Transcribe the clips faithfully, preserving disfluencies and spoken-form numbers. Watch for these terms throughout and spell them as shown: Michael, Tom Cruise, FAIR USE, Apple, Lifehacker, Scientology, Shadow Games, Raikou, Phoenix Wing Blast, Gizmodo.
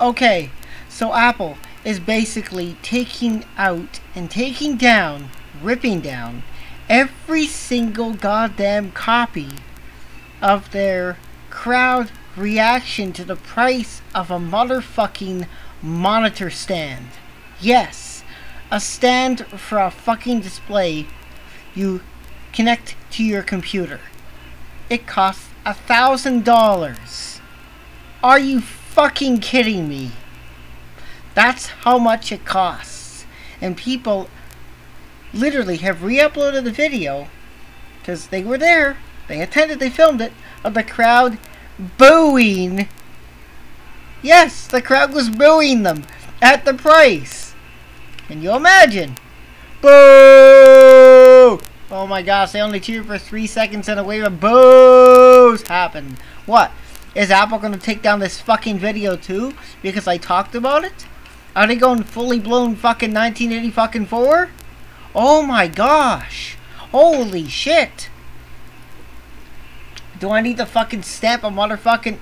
Okay, so Apple is basically taking out and taking down, ripping down every single goddamn copy of their crowd reaction to the price of a motherfucking monitor stand. Yes, a stand for a fucking display you connect to your computer. It costs a thousand dollars. Are you fucking kidding me? That's how much it costs. And people literally have re-uploaded the video because they were there, they attended, they filmed it, of the crowd booing. Yes, the crowd was booing them at the price. Can you imagine? Boo! Oh my gosh, they only cheered for three seconds and a wave of boos happened. What? Is Apple going to take down this fucking video too? Because I talked about it? Are they going fully blown fucking nineteen eighty fucking four? Oh my gosh. Holy shit. Do I need to fucking stamp a motherfucking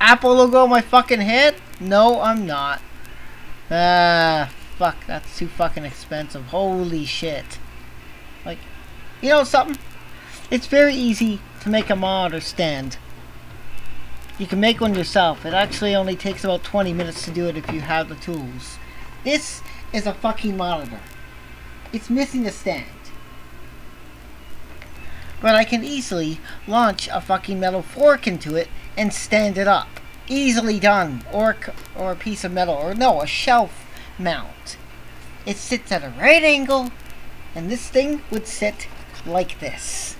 Apple logo on my fucking head? No, I'm not. Ah, fuck. That's too fucking expensive. Holy shit. Like, you know something? It's very easy to make a monitor stand. You can make one yourself. It actually only takes about twenty minutes to do it if you have the tools. This is a fucking monitor. It's missing a stand. But I can easily launch a fucking metal fork into it and stand it up. Easily done. Or, or a piece of metal. Or no, a shelf mount. It sits at a right angle. And this thing would sit like this.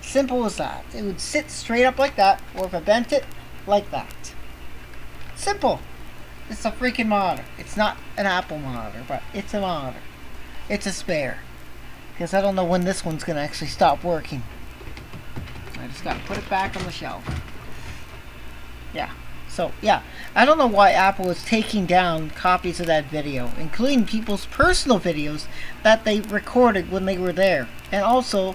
Simple as that. It would sit straight up like that, or if I bent it, like that. Simple. It's a freaking monitor. It's not an Apple monitor, but it's a monitor. It's a spare. Because I don't know when this one's going to actually stop working. I just got to put it back on the shelf. Yeah. So, yeah. I don't know why Apple is taking down copies of that video, including people's personal videos that they recorded when they were there. And also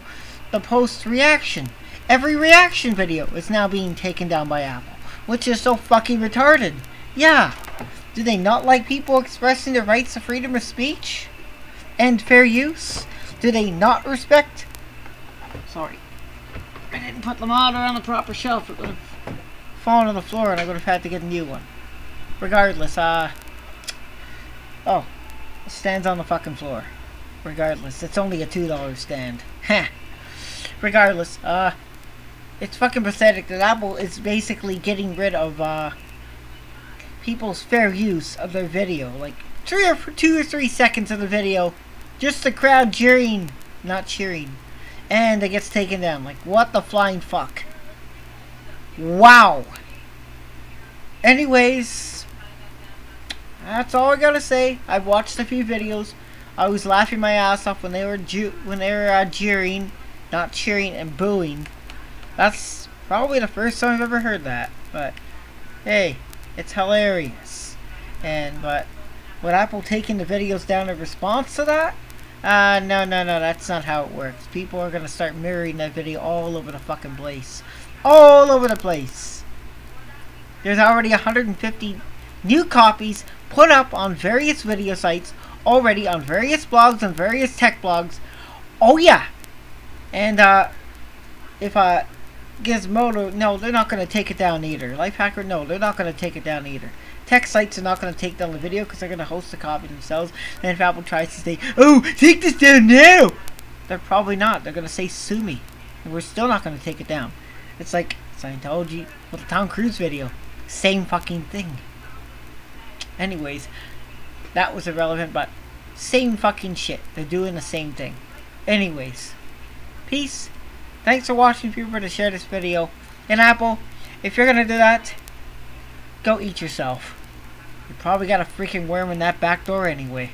the post reaction. Every reaction video is now being taken down by Apple, which is so fucking retarded. Yeah. Do they not like people expressing their rights of freedom of speech and fair use? Do they not respect? Sorry. I didn't put the monitor on the proper shelf. It would have fallen on the floor and I would have had to get a new one. Regardless, uh... oh. It stands on the fucking floor. Regardless. It's only a two dollar stand. Heh. Regardless, uh, it's fucking pathetic that Apple is basically getting rid of, uh, people's fair use of their video. Like, three or two or three seconds of the video, just the crowd cheering, not cheering, and it gets taken down. Like, what the flying fuck? Wow. Anyways, that's all I gotta say. I've watched a few videos. I was laughing my ass off when they were ju when they were uh, jeering. Not cheering and booing. That's probably the first time I've ever heard that. But hey, it's hilarious. And but with Apple taking the videos down in response to that, uh, no, no, no, that's not how it works. People are gonna start mirroring that video all over the fucking place, all over the place. There's already one hundred fifty new copies put up on various video sites, already on various blogs and various tech blogs. Oh yeah. And, uh, if, uh, Gizmodo, no, they're not going to take it down either. Lifehacker, no, they're not going to take it down either. Tech sites are not going to take down the video because they're going to host the copy themselves. And if Apple tries to say, oh, take this down now, they're probably not. They're going to say, sue me. And we're still not going to take it down. It's like Scientology with the Tom Cruise video. Same fucking thing. Anyways, that was irrelevant, but same fucking shit. They're doing the same thing. Anyways. Peace. Thanks for watching. If you were to share this video. And Apple, if you're going to do that, go eat yourself. You probably got a freaking worm in that back door anyway.